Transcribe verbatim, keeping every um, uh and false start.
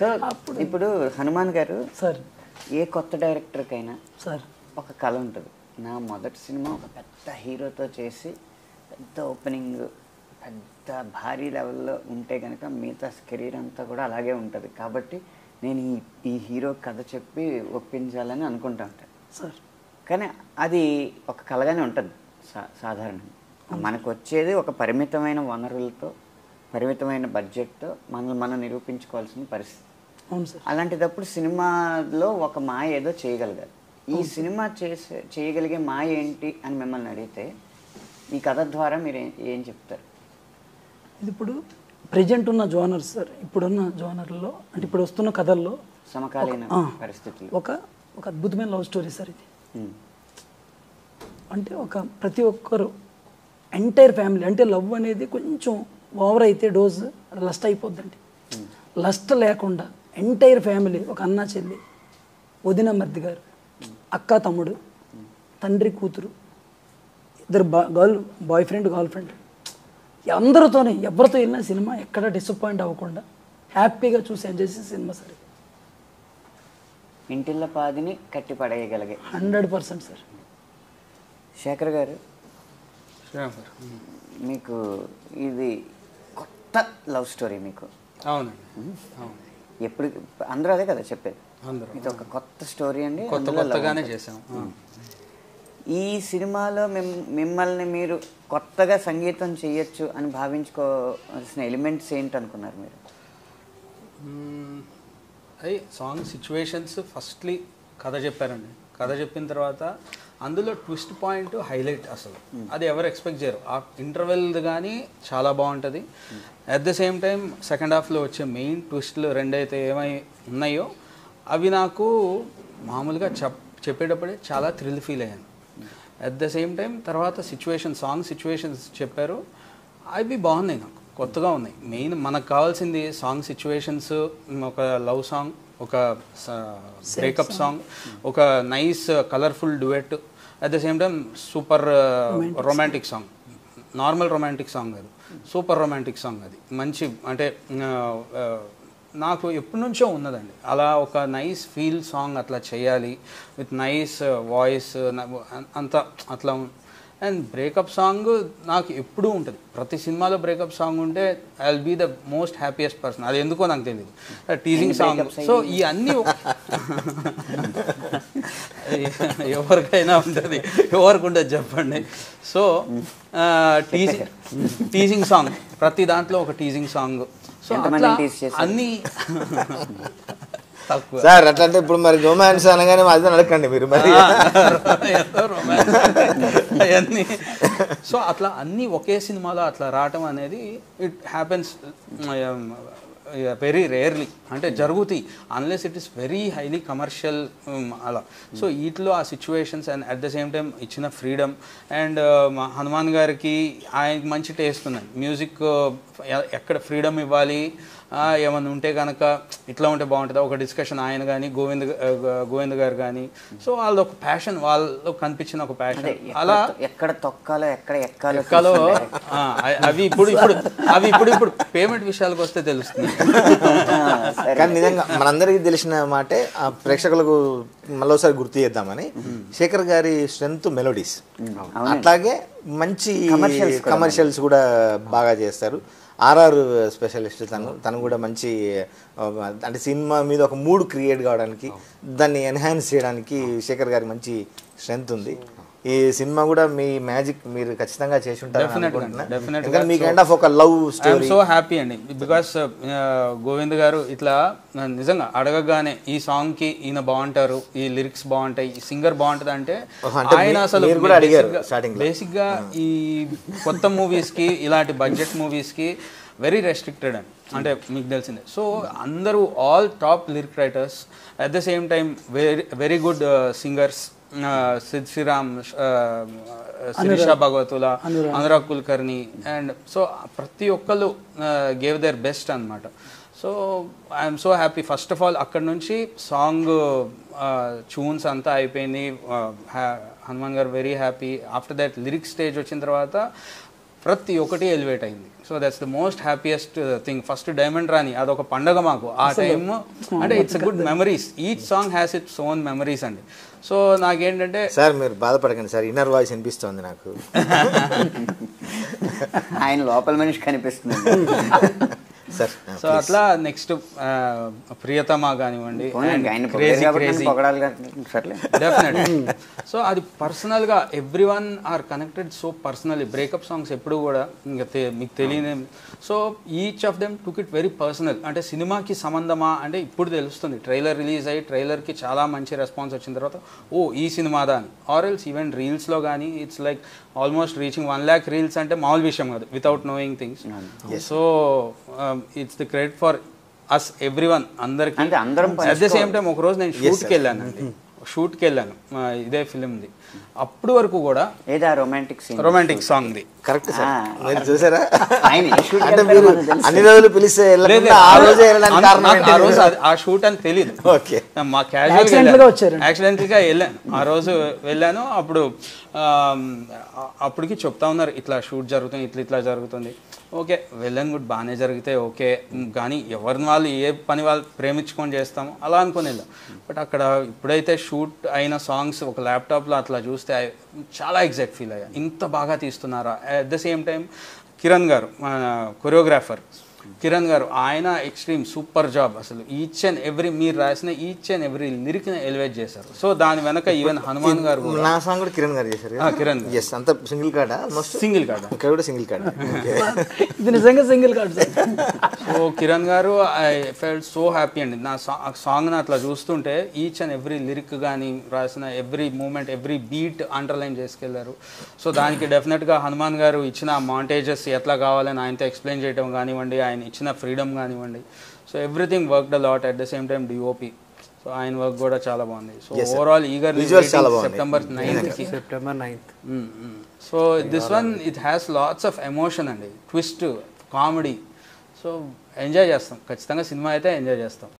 So, now, Hanuman Garu, sir, this director kaina, sir, oka kala untundi. Na modati cinema oka pedda hero tho chesi, pedda opening, pedda bhari level lo unte ganaka meeta career anta kuda alage untadi. Kabatti nenu ee hero kada cheppi oppinjalani anukunta unta. Sir, kani adi oka kalagane untadi. సాధారణం మనకు వచ్చేది ఒక పరిమితమైన వనరులతో పరిమితమైన budget తో మనం మనం నిరూపించుకోవాల్సిన పరిస్థితి. అవును సార్. అలాంటిదప్పుడు సినిమాలో ఒక మాయ ఏదో చేయగలగాలి. ఈ సినిమా చేసే చేయగలిగే మాయ ఏంటి అని మిమ్మల్ని అడిగితే ఈ కథ ద్వారా మీరు ఏం చెప్తారు? ఇది ఇప్పుడు ప్రెజెంట్ ఉన్న జోనర్ సార్, ఇప్పుడున్న జోనర్లో అంటే ఇప్పుడు వస్తున్న కథల్లో సమకాలీన పరిస్థితులు ఒక ఒక అద్భుతమైన లవ్ స్టోరీ సార్ ఇది. అంటే ఒక ప్రతి ఒక్కరు ఎంటైర్ ఫ్యామిలీ అంటే లవ్ అనేది కొంచెం ఓవర్ అయితే డోస్ లస్ట్ అయిపోద్దండి. లస్ట్ లేకుండా ఎంటైర్ ఫ్యామిలీ ఒక అన్న చెల్లి వదిన మర్ది గారు అక్క తమ్ముడు తండ్రి కూతురు ఇద్దరు బా girl boyfriend girlfriend అందరితోనే ఎవరితో వెళ్ళిన సినిమా ఎక్కడ డిసప్పాయింట్ అవ్వకుండా హ్యాపీగా చూసి ఎంజాయ్ చేసే సినిమా సార్. ఇంటిల్ల పాదిని కట్టి పడేయగలిగే hundred percent sir. Shekhar garu, మీకు ఇది కొత్త లవ్ స్టోరీ మీకు. అవునండి. ఎప్పుడు అందరూ అదే కదా చెప్పేది, ఇది ఒక కొత్త స్టోరీ అండి, కొత్తగానే చేసాం. ఈ సినిమాలో మిమ్మల్ని మీరు కొత్తగా సంగీతం చేయొచ్చు అని భావించుకోవాల్సిన ఎలిమెంట్స్ ఏంటనుకున్నారు మీరు? అవి సాంగ్ సిచ్యువేషన్స్. ఫస్ట్లీ కథ చెప్పారండి. కథ చెప్పిన తర్వాత అందులో ట్విస్ట్ పాయింట్ హైలైట్, అసలు అది ఎవరు ఎక్స్పెక్ట్ చేయరు. ఆ ఇంటర్వెల్ది కానీ చాలా బాగుంటుంది. At the same time second హాఫ్లో వచ్చే మెయిన్ ట్విస్ట్లు రెండైతే ఏమై ఉన్నాయో అవి నాకు మామూలుగా చెప్ చెప్పేటప్పుడే చాలా థ్రిల్ ఫీల్ అయ్యాను. అట్ ద సేమ్ టైం తర్వాత సిచ్యువేషన్ సాంగ్ సిచ్యువేషన్స్ చెప్పారు, అవి బాగున్నాయి, నాకు కొత్తగా ఉన్నాయి. మెయిన్ మనకు కావాల్సింది సాంగ్ సిచ్యువేషన్స్, ఒక లవ్ సాంగ్, ఒక బ్రేకప్ సాంగ్, ఒక nice colourful duet, at the same time super romantic song. Normal romantic song కాదు, సూపర్ రొమాంటిక్ సాంగ్. అది మంచి, అంటే నాకు ఎప్పటి నుంచో ఉన్నదండి అలా ఒక నైస్ ఫీల్ సాంగ్ అట్లా చేయాలి విత్ నైస్ వాయిస్ అంతా అట్లా. అండ్ బ్రేకప్ సాంగ్ నాకు ఎప్పుడూ ఉంటుంది, ప్రతి సినిమాలో బ్రేకప్ సాంగ్ ఉంటే I will be the most happiest person. అది ఎందుకో నాకు తెలియదు. Teasing song. సో ఈ అన్నీ ఎవరికైనా ఉంటుంది, ఎవరికి ఉంటుంది చెప్పండి. సో టీజింగ్ టీజింగ్ సాంగ్, ప్రతి దాంట్లో ఒక టీజింగ్ సాంగ్. సో అన్నీ సార్ అట్లంటే ఇప్పుడు మరి రొమాన్స్ అనగానే అదే అడగండి మీరు మరి రొమాన్స్ అవన్నీ. సో అట్లా అన్నీ ఒకే సినిమాలో అట్లా రావటం అనేది ఇట్ హ్యాపెన్స్ వెరీ రేర్లీ, అంటే జరుగుతాయి unless it is very highly commercial అలా. సో వీటిలో ఆ situations and at the same time ఇచ్చిన ఫ్రీడమ్ అండ్ హనుమాన్ గారికి ఆయనకి మంచి టేస్ట్ ఉన్నాయి. మ్యూజిక్ ఎక్కడ ఫ్రీడమ్ ఇవ్వాలి, ఏమన్నా ఉంటే కనుక ఇట్లా ఉంటే బాగుంటుందా ఒక డిస్కషన్ ఆయన కానీ గోవింద్ గోవింద్ గారు కానీ. సో వాళ్ళు ఒక ప్యాషన్, వాళ్ళు కనిపించిన ఒక ప్యాషన్ అలా ఎక్కడ తొక్కాలో ఎక్కడ ఎక్కాలో అవి ఇప్పుడు ఇప్పుడు అవి ఇప్పుడు ఇప్పుడు పేమెంట్ విషయాలకు వస్తే తెలుస్తుంది. కానీ నిజంగా మనందరికీ తెలిసిన మాటే ఆ ప్రేక్షకులకు మరోసారి గుర్తు చేద్దామని, శేఖర్ గారి స్ట్రెంత్ మెలోడీస్, అట్లాగే మంచి కమర్షియల్స్ కూడా బాగా చేస్తారు. ఆర్ఆర్ స్పెషలిస్ట్ తను, తను కూడా మంచి అంటే సినిమా మీద ఒక మూడ్ క్రియేట్ కావడానికి దాన్ని ఎన్హాన్స్ చేయడానికి శేఖర్ గారి మంచి స్ట్రెంత్ ఉంది. ఈ సినిమా కూడా మీ మ్యాజిక్ మీరు ఖచ్చితంగా చేసి ఉంటారు. మీ కైండ్ ఆఫ్ ఒక లవ్ స్టోరీ. సో హ్యాపీ అండి బికాస్ గోవింద్ గారు ఇట్లా నిజంగా అడగగానే ఈ సాంగ్ కి ఈయన బాగుంటారు, ఈ లిరిక్స్ బాగుంటాయి, ఈ సింగర్ బాగుంటది అంటే ఆయన అసలు బేసిక్ గా ఈ కొత్త మూవీస్ కి ఇలాంటి బడ్జెట్ మూవీస్ కి వెరీ రెస్ట్రిక్టెడ్ అండి, అంటే మీకు తెలిసిందే. సో అందరూ all top lyric writers, at the same time very very good singers, Sid Sriram, Sirisha Bhagavatula, Anurag Kulkarni, and so ప్రతి ఒక్కళ్ళు గేవ్ దేర్ బెస్ట్ అనమాట. So I'm so happy. First of all అక్కడ నుంచి సాంగ్ ట్యూన్స్ అంతా అయిపోయింది, Hanuman garu very happy. After that lyrics stage వచ్చిన తర్వాత ప్రతి ఒక్కటి ఎలివేట్ అయింది. So that's the most happiest thing. First diamond రాని అదొక పండగ మాకు ఆ టైమ్. అంటే it's good memories. Each song has its own memories అండి. సో నాకేంటంటే సార్ మీరు బాధపడకండి సార్, ఇన్నర్ వాయిస్ అనిపిస్తుంది నాకు. ఆయన లోపల మనిషి కనిపిస్తుంది సార్. సో అట్లా నెక్స్ట్ ప్రియతమా కానివ్వండి, సో అది పర్సనల్గా every one are connected. So personally breakup songs ఎప్పుడు కూడా ఇంకా మీకు తెలియనే. So each of them took it very personal. అంటే సినిమాకి సంబంధమా అంటే ఇప్పుడు తెలుస్తుంది, ట్రైలర్ రిలీజ్ అయ్యి ట్రైలర్కి చాలా మంచి రెస్పాన్స్ వచ్చిన తర్వాత ఓ ఈ సినిమాదా అని. ఆర్ ఎల్స్ ఈవెన్ రీల్స్లో కానీ it's like almost reaching one lakh reels అంటే మామూలు విషయం కాదు without knowing things. So it's the credit for us everyone అందరికి. అట్ ద సేమ్ టైం ఒకరోజు నేను షూట్కి వెళ్ళాను అండి, షూట్కి వెళ్ళాను ఇదే ఫిలింది. అప్పుడు వరకు కూడా ఏదో రొమాంటిక్ రొమాంటిక్ సాంగ్ది కరెక్ట్ సార్ మీరు చూసారా? అన్ని రోజులు పిలిస్తే ఆ షూట్ అని తెలియదు. మా క్యాజువల్గా యాక్సిడెంట్గా వెళ్ళాను ఆ రోజు వెళ్ళాను. అప్పుడు అప్పటికి చెప్తా ఉన్నారు ఇట్లా షూట్ జరుగుతుంది, ఇట్లా ఇట్లా జరుగుతుంది. ఓకే వెళ్ళాను కూడా బాగానే జరిగితే ఓకే, కానీ ఎవరిని వాళ్ళు ఏ పని వాళ్ళు ప్రేమించుకొని చేస్తాము అలా అనుకుని వెళ్ళాం. బట్ అక్కడ ఇప్పుడైతే షూట్ అయిన సాంగ్స్ ఒక ల్యాప్టాప్లో అట్లా చూస్తే చాలా ఎగ్జాక్ట్ ఫీల్ అయ్యా, ఇంత బాగా తీస్తున్నారా. At the same time Kiran garu choreographer Kiran garu ఆయన ఎక్స్ట్రీమ్ సూపర్ జాబ్. అసలు ఈచ్ అండ్ ఎవ్రీ మీరు రాసిన each and every lyric elevate చేశారు. సో దాని వెనక ఈవెన్ హనుమాన్ గారు నా సాంగ్ కూడా కిరణ్ గారు చేశారు. కిరణ్ అంత సింగిల్ కార్డ్ సింగిల్ కార్డ్ ఇక్కడ కూడా సింగిల్ కార్డ్ ఇది నిజంగా సింగిల్ కార్డ్. సో కిరణ్ గారు ఐ ఫెల్ట్ సో హ్యాపీ అండి. నా సాంగ్ అట్లా చూస్తుంటే ఈచ్ అండ్ ఎవ్రీ లిరిక్ కానీ రాసిన every moment every beat underline చేసుకెళ్లారు. సో దానికి డెఫినెట్గా హనుమాన్ గారు ఇచ్చిన మాంటేజెస్ ఎట్లా కావాలని ఆయనతో ఎక్స్ప్లెయిన్ చేయడం కానివ్వండి, ఆయన ఇచ్చిన ఫ్రీడమ్ కానివ్వండి, so everything worked a lot. At the same time DOP so ఆయన వర్క్ కూడా చాలా బాగుంది. సో ఓవరాల్ ఈగర్ సెప్టెంబర్ నైన్త్కి September ninth so this one it has lots of emotion అండి, ట్విస్ట్, కామెడీ. సో ఎంజాయ్ చేస్తాం ఖచ్చితంగా, cinema అయితే enjoy చేస్తాం.